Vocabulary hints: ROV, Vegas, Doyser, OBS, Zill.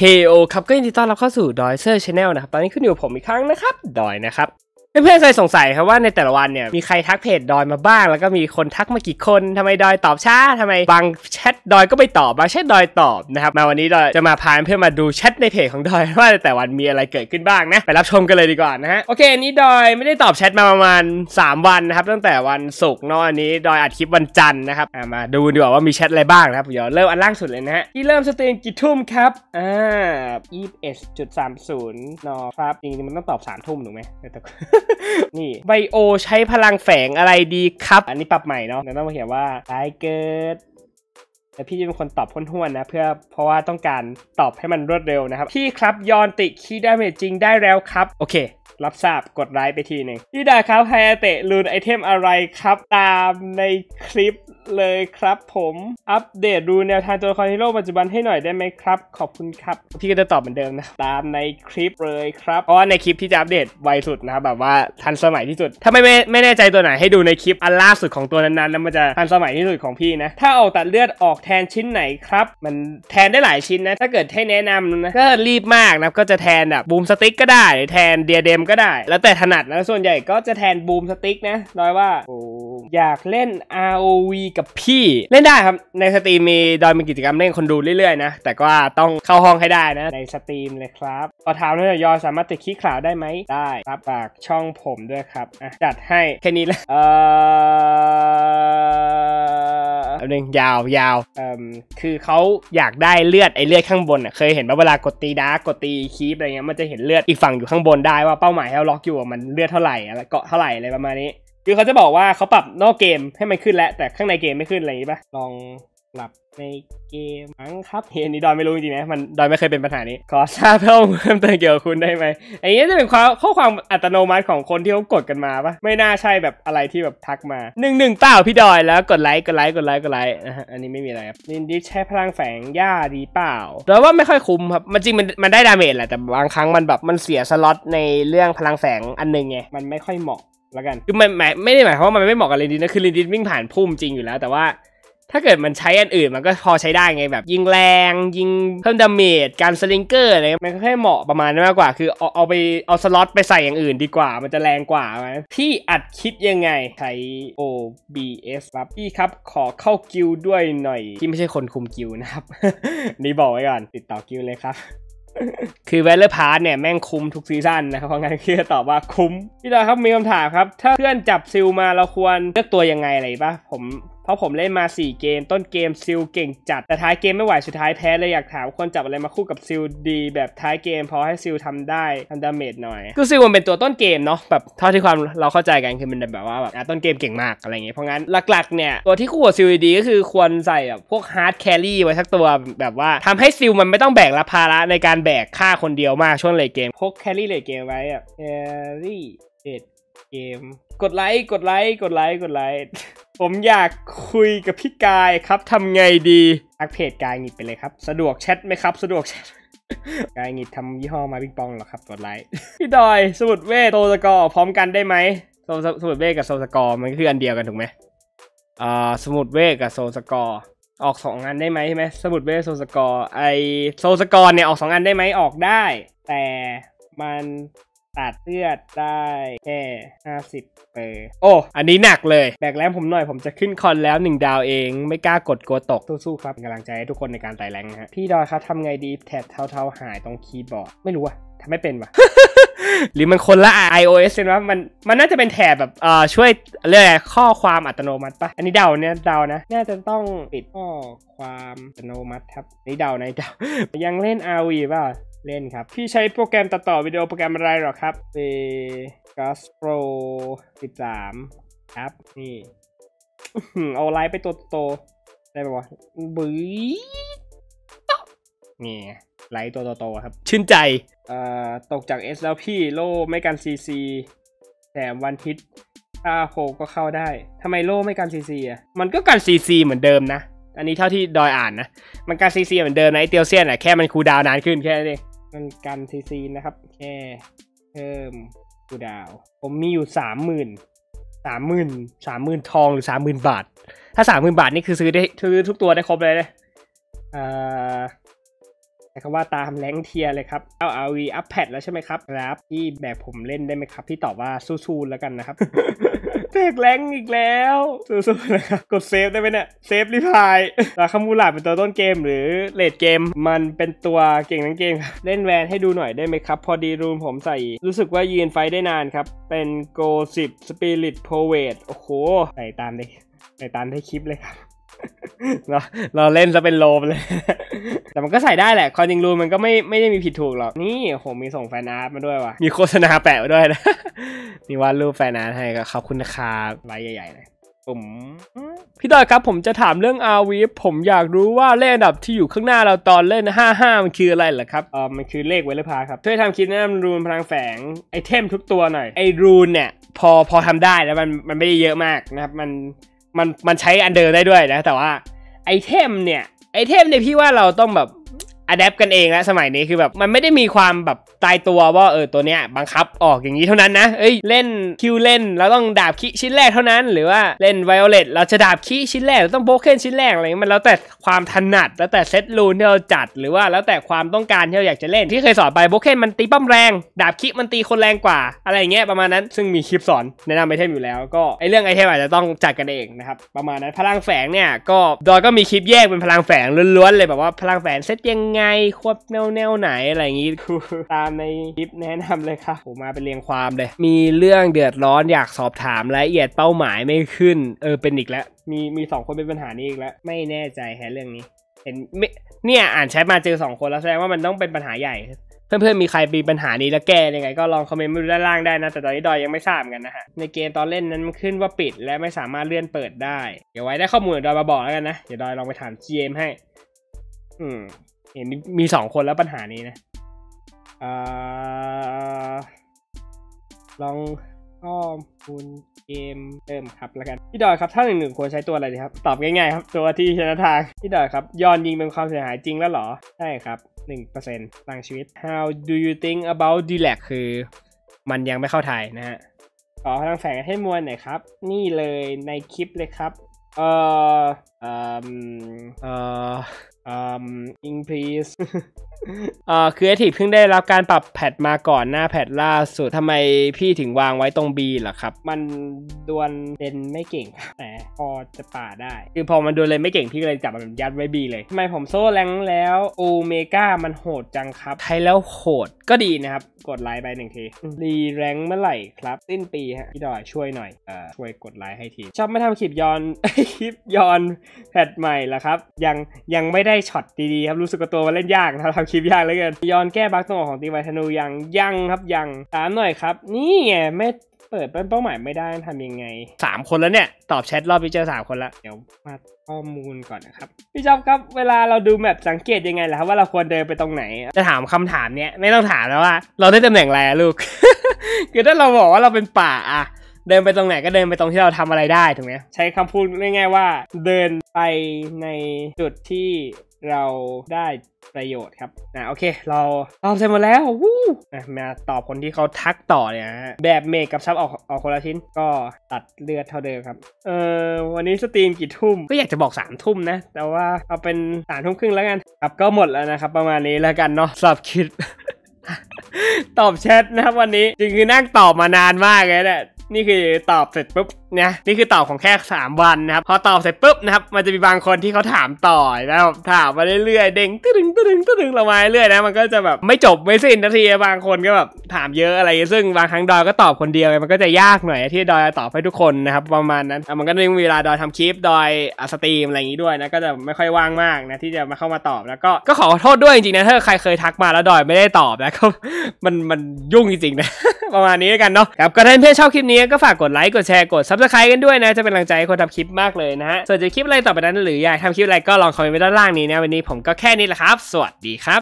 KO ครับก็ยินดีต้อนรับเข้าสู่ดอยเซอร์ Channel นะครับตอนนี้ขึ้นอยู่ผมอีกครั้งนะครับดอยนะครับเพื่อนๆใครสงสัยครับว่าในแต่ละวันเนี่ยมีใครทักเพจดอยมาบ้างแล้วก็มีคนทักมากี่คนทำไมดอยตอบช้าทำไมบางแชทดอยก็ไม่ตอบบางแชทดอยตอบนะครับมาวันนี้ดอยจะมาพาเพื่อนมาดูแชทในเพจของดอยว่าแต่วันมีอะไรเกิดขึ้นบ้างนะไปรับชมกันเลยดีกว่านะฮะโอเคนี้ดอยไม่ได้ตอบแชทมาประมาณ3วันนะครับตั้งแต่วันศุกร์เนาะอันนี้ดอยอัดคลิปวันจันทร์นะครับมาดูดีกว่าว่ามีแชทอะไรบ้างนะครับเดี๋ยวเริ่มอันล่างสุดเลยนะฮะที่เริ่มสตรีมกี่ทุ่มครับ21:30 นครับจริงๆมันต้องตอบ3 ทุ่มถูกไหมนี่ไบโอใช้พลังแฝงอะไรดีครับอันนี้ปรับใหม่เนาะต้องมาเขียนว่าไลเกิดแต่พี่จะเป็นคนตอบห้วนๆนะเพื่อเพราะว่าต้องการตอบให้มันรวดเร็วนะครับพี่ครับยอนติคีดาเมจจริงได้แล้วครับโอเครับทราบกดไลค์ไปทีหนึ่งพี่ดาครับไฮเตะลูนไอเทมอะไรครับตามในคลิปเลยครับผมอัปเดตดูแนวทางตัวละครฮีโร่ปัจจุบันให้หน่อยได้ไหมครับขอบคุณครับพี่ก็จะตอบเหมือนเดิมนะตามในคลิปเลยครับอ๋อในคลิปที่จะอัปเดตไวสุดนะครับแบบว่าทันสมัยที่สุดถ้าไม่แน่ใจตัวไหนให้ดูในคลิปอันล่าสุดของตัวนั้นๆแล้วมันจะทันสมัยที่สุดของพี่นะถ้าเอาตัดเลือดออกแทนชิ้นไหนครับมันแทนได้หลายชิ้นนะถ้าเกิดให้แนะนำนะก็รีบมากนะก็จะแทนแบบบูมสติ๊กก็ได้แทนเดียเดมก็ได้แล้วแต่ถนัดนะส่วนใหญ่ก็จะแทนบูมสติ๊กนะน้อยว่าอยากเล่น ROV กับพี่เล่นได้ครับในสตรีมมีดอยมีกิจกรรมเล่นคนดูเรื่อยๆนะแต่ก็ต้องเข้าห้องให้ได้นะในสตรีมเลยครับขอถามด้วยยอสามารถติดขี้ขาวได้ไหมได้ครับฝากช่องผมด้วยครับจัดให้แค่นี้แหละหนึ่งยาวคือเขาอยากได้เลือดไอเลือดข้างบนเคยเห็นว่าเวลากดตีดาร์กดตีคีบอะไรเงี้ยมันจะเห็นเลือดอีกฝั่งอยู่ข้างบนได้ว่าเป้าหมายที่เราล็อกอยู่มันเลือดเท่าไหร่อะไรเกาะเท่าไหร่อะไรประมาณนี้คือเขาจะบอกว่าเขาปรับนอกเกมให้มันขึ้นแล้วแต่ข้างในเกมไม่ขึ้นอะไรอย่างนี้ปะลองปรับในเกมมั้งครับเฮ้ยนี่ดอยไม่รู้จริงๆนะมันดอยไม่เคยเป็นปัญหานี้ขอทราบเพิ่มเติมเกี่ยวกับคุณได้ไหมอันนี้จะเป็นข้อความอัตโนมัติของคนที่เขากดกันมาปะไม่น่าใช่แบบอะไรที่แบบทักมา1เปล่าพี่ดอยแล้วกดไลค์อันนี้ไม่มีอะไรครับลินดิฟใช้พลังแฝงย่าดีเปล่าแล้วว่าไม่ค่อยคุ้มครับมันจริงมันได้ดาเมจแหละแต่บางครั้งมันแบบมันเสียสล็อตในเรื่องพลังแฝงอันหนึ่งไงมันไม่ค่อยเหมาะแล้วกันคือไม่ได้หมายความว่ามันไม่เหมาะกับลินดิฟนะคือลินดิฟวิ่งผ่านพุ่มจริงอยู่แล้วแต่ว่าถ้าเกิดมันใช้อันอื่นมันก็พอใช้ได้ไงแบบยิงแรงยิงเพิ่มดาเมจการสลิงเกอร์อะไรมันก็แค่เหมาะประมาณนั้นมากกว่าคือเอาสล็อตไปใส่อย่างอื่นดีกว่ามันจะแรงกว่าไหมพี่อัดคลิปยังไงใช้ OBS ครับพี่ครับขอเข้ากิลด์ด้วยหน่อยที่ไม่ใช่คนคุมกิลด์นะครับ นี่บอกไว้ก่อนติดต่อกิลด์เลยครับคือValorant เนี่ยแม่งคุ้มทุกซีซั่นนะครับเพราะงั้นคือตอบว่าคุ้มพี่ดาครับมีคำถามครับถ้าเพื่อนจับซิลมาเราควรเลือกตัวยังไงอะไรป่ะเพราะผมเล่นมา4เกมต้นเกมซิลเก่งจัดแต่ท้ายเกมไม่ไหวสุดท้ายแพ้เลยอยากถามควรจับอะไรมาคู่กับซิลดีแบบท้ายเกมพอให้ซิลทำได้ทำดาเมจหน่อยคือซิลมันเป็นตัวต้นเกมเนาะแบบเท่าที่ความเราเข้าใจกันคือมันแบบว่าแบบต้นเกมเก่งมากอะไรอย่างเงี้ยเพราะงั้นหลักๆเนี่ยตัวที่คู่กับซิลดีก็คือควรใส่แบบพวกฮาร์ดแครี่ไว้สักตัวแบบว่าทำให้ซิลมันไม่ต้องแบกรับภาระในการแบกฆ่าคนเดียวมากช่วงเลทเกมพวกแครี่เลทเกมไว้แบบแครี่เลทเกมกดไลค์ผมอยากคุยกับพี่กายครับทำไงดีทักเพจกายหงิดไปเลยครับสะดวกแชทไหมครับสะดวกแชทกายหงิดทำยี่ห้อมาปิงปองหรอครับกดไลค์พี่ดอยสมุดเวทโซสกอร์พร้อมกันได้ไหมสมุดเวทกับโซสกอร์มันคืออันเดียวกันถูกไหมสมุดเวทกับโซสกอร์ออก2อันได้ไหมใช่ไหมสมุดเวทโซสกอร์ไอโซสกอร์เนี่ยออก2อันได้ไหมออกได้แต่มันตัดเลือดได้แค่50%โอ้อันนี้หนักเลยแบกแรงผมหน่อยผมจะขึ้นคอนแล้ว1ดาวเองไม่กล้ากดกลัวตกสู้ๆครับเป็นกำลังใจให้ทุกคนในการไต่แรงนะฮะพี่ดอยครับทำไงดีแถบเทาๆหายตรงคีย์บอร์ดไม่รู้อะทำไม่เป็นวะ หรือมันคนละ iOS กันวะมันน่าจะเป็นแถบแบบช่วยเรื่องข้อความอัตโนมัติปะอันนี้เดาเนี่ยเดานะน่าจะต้องปิดข้อความอัตโนมัติครับนี่เดานะเดา ยังเล่น ROV ป่ะเล่นครับพี่ใช้โปรแกรมตัดต่อวิดีโอโปรแกรมอะไรหรอครับVegas Pro 13ครับนี่ เอาไลฟ์ไปตัวโตได้ไหมวะบื้อนี่ไลฟ์ตัวโตครับชื่นใจตกจาก S แล้วพี่โล่ไม่กัน CC แต่วันฮิตถ้าโคก็เข้าได้ทำไมโล่ไม่กัน CC อ่ะมันก็กัน CC เหมือนเดิมนะอันนี้เท่าที่ดอยอ่านนะมันการซีซีเหมือนเดิมนะไอเตียวเซียนอ่ะแค่มันคูดาวนานขึ้นแค่นี้มันการซีซีนะครับแค่เพิ่มคูดาวผมมีอยู่30,000ทองหรือ30,000 บาทถ้า30,000 บาทนี่คือซื้อทุกตัวได้ครบเลย คำว่าตามแรงเทียเลยครับเอา ROV อัพแพทแล้วใช่ไหมครับรับที่แบบผมเล่นได้ไหมครับที่ตอบว่าสู้ๆแล้วกันนะครับเทคแรงอีกแล้วสู้ๆนะครับกดเซฟได้ไหมเนี่ยเซฟรีพายราคามูลาเป็นตัวต้นเกมหรือเลดเกมมันเป็นตัวเก่งทั้งเกมครับเล่นแวนให้ดูหน่อยได้ไหมครับพอดีรูมผมใส่รู้สึกว่ายืนไฟได้นานครับเป็นโกสิบสปิริตโพเวตโอ้โหใส่ตามเลยใส่ตามได้คลิปเลยครับเราเล่นจะเป็นโลมเลยแต่มันก็ใส่ได้แหละคอนยิงรูมมันก็ไม่ได้มีผิดถูกหรอกนี่ผมมีส่งแฟนอาร์ตมาด้วยว่ะมีโฆษณาแปะมาด้วยนะมีวาดรูปแฟนอาร์ตให้ก็ขอบคุณนะคะใบใหญ่ๆเลยผมพี่ดอยครับผมจะถามเรื่อง ROV ผมอยากรู้ว่าเลขอันดับที่อยู่ข้างหน้าเราตอนเล่น55มันคืออะไรเหรอครับมันคือเลขเวลพาครับช่วยทำคลิปแนะนำรูนพลังแฝงไอเทมทุกตัวหน่อยไอรูนเนี่ยพอทำได้แล้วมันไม่ได้เยอะมากนะครับมันใช้อันเดิมได้ด้วยนะแต่ว่าไอเทมเนี่ยพี่ว่าเราต้องแบบอัดแอปกันเองแล้วสมัยนี้คือแบบมันไม่ได้มีความแบบตายตัวว่าตัวเนี้ยบังคับออกอย่างนี้เท่านั้นนะเอ้ยเล่นคิวเล่นเราต้องดาบขี้ชิ้นแรกเท่านั้นหรือว่าเล่นไวโอเลตเราจะดาบขี้ชิ้นแรกเราต้องโบเก้นชิ้นแรกอะไรอย่างนี้มันแล้วแต่ความถนัดแล้วแต่เซตรูนที่เราจัดหรือว่าแล้วแต่ความต้องการที่เราอยากจะเล่นที่เคยสอนไปโบเก้นมันตีป้อมแรงดาบขี้มันตีคนแรงกว่าอะไรอย่างเงี้ยประมาณนั้นซึ่งมีคลิปสอนแนะนำไอเทมอยู่แล้วก็ไอเรื่องไอเทมอาจจะต้องจัดกันเองนะครับประมาณนั้นพลังแฝงเนี่ยก็ดอยก็มีคลิปแยกเป็นพลังแฝงล้วนๆเลยแบบว่าพลังแฝงเซตยังไงควบแนวไหนอะไรอย่างงี้ตามในคลิปแนะนำเลยค่ะผมมาเป็นเรียงความเลยมีเรื่องเดือดร้อนอยากสอบถามรายละเอียดเป้าหมายไม่ขึ้นเป็นอีกแล้วมี2คนเป็นปัญหานี้อีกแล้วไม่แน่ใจแฮะเรื่องนี้เห็นเนี่ยอ่านแชทมาเจอ2คนแล้วแสดงว่ามันต้องเป็นปัญหาใหญ่เพื่อนๆมีใครมีปัญหานี้แล้วแก้ยังไงก็ลองคอมเมนต์มาดูด้านล่างได้นะแต่ตอนนี้ดอยยังไม่ทราบกันนะฮะในเกมตอนเล่นนั้นมันขึ้นว่าปิดและไม่สามารถเลื่อนเปิดได้เดี๋ยวไว้ได้ข้อมูลดอยมาบอกแล้วกันนะเดี๋ยวดอยลองไปถาม GM ให้เห็นมี2คนแล้วปัญหานี้นะลองข้อมูลเกมเติมครับแล้วกันพี่ดอยครับถ้า1-1ควรใช้ตัวอะไรดีครับตอบง่ายๆครับตัวที่ชนะทางพี่ดอยครับย้อนยิงเป็นความเสียหายจริงแล้วเหรอใช่ครับ 1% ต่างชีวิต How do you think about the lag คือมันยังไม่เข้าไทยนะฮะขอพลังแฝงให้มวลหน่อยครับนี่เลยในคลิปเลยครับincrease คือไอทีเพิ่งได้รับการปรับแพทมาก่อนหน้าแพทล่าสุดทำไมพี่ถึงวางไว้ตรง B ล่ะครับมันดวลเลนไม่เก่งแต่พอจะป่าได้คือพอมันดวลเลนไม่เก่งพี่เลยจับมันยัดไว้ B เลยทำไมผมโซ่แรงแล้วโอเมก้ามันโหดจังครับใครแล้วโหดก็ดีนะครับกดไลค์ไป1ทีรีแรงเมื่อไหร่ครับสิ้นปีฮะพี่ดอยช่วยหน่อยช่วยกดไลค์ให้ทีชอบไม่ทำคลิปย้อนแพทใหม่ล่ะครับยังไม่ได้ช็อตดีๆครับรู้สึกว่าตัวมันเล่นยากนะทำคลิปยากเหลือเกินย้อนแก้บั๊กตรงของตีไวธนูยังครับยังถามหน่อยครับนี่ไงไม่เปิดเป็นเป้าหมายไม่ได้ทำยังไง3คนแล้วเนี่ยตอบแชทรอบพี่เจอ3คนแล้วเดี๋ยวมาข้อมูลก่อนนะครับพี่จ๊อบครับเวลาเราดูแมปสังเกตยังไงล่ะครับว่าเราควรเดินไปตรงไหนจะถามคำถามเนี้ยไม่ต้องถามแล้วว่าเราได้ตำแหน่งอะไรลูก คือถ้าเราบอกว่าเราเป็นป่าอะเดินไปตรงไหนก็เดินไปตรงที่เราทำอะไรได้ถูกไหมใช้คำพูดง่ายๆว่าเดินไปในจุดที่เราได้ประโยชน์ครับโอเคเราตอบเสร็จหมดแล้ววู้มาตอบคนที่เขาทักต่อเนี่ยนะแบบเมกกับซับออกคนละชิ้นก็ตัดเลือดเท่าเดิมครับวันนี้สตรีมกี่ทุ่มก็อยากจะบอก3 ทุ่มนะแต่ว่าเอาเป็น3 ทุ่มครึ่งแล้วกันครับก็หมดแล้วนะครับประมาณนี้แล้วกันเนาะสับคิด ตอบแชทนะครับวันนี้จริงคือนั่งตอบมานานมากเลยแหละนี่คือตอบเสร็จปุ๊บนะนี่คือตอบของแค่3 วันนะครับพอตอบเสร็จปุ๊บนะครับมันจะมีบางคนที่เขาถามต่อแล้วถามมาเรื่อยๆเด้งตึ้งเรามาเรื่อยนะมันก็จะแบบไม่จบไม่สิ้นนาทีบางคนก็แบบถามเยอะอะไรซึ่งบางครั้งดอยก็ตอบคนเดียวมันก็จะยากหน่อยที่ดอยตอบให้ทุกคนนะครับประมาณนั้นมันก็มีเวลาดอยทำคลิปดอยสตรีมอะไรอย่างนี้ด้วยนะก็จะไม่ค่อยว่างมากนะที่จะมาเข้ามาตอบแล้วก็ขอโทษด้วยจริงๆนะถ้าใครเคยทักมาแล้วดอยไม่ได้ตอบนะก็มันยุ่งจริงๆนะประมาณนี้กันเนาะครับก็ถ้าเพื่อนชอบคลิปนี้ก็ฝากกดไลค์กดแชร์กด Subscribe กันด้วยนะจะเป็นกำลังใจให้คนทำคลิปมากเลยนะฮะส่วนจะคลิปอะไรต่อไปนั้นหรืออยากทำคลิปอะไรก็ลองคอมเมนต์ไว้ด้านล่างนี้นะวันนี้ผมก็แค่นี้แหละครับสวัสดีครับ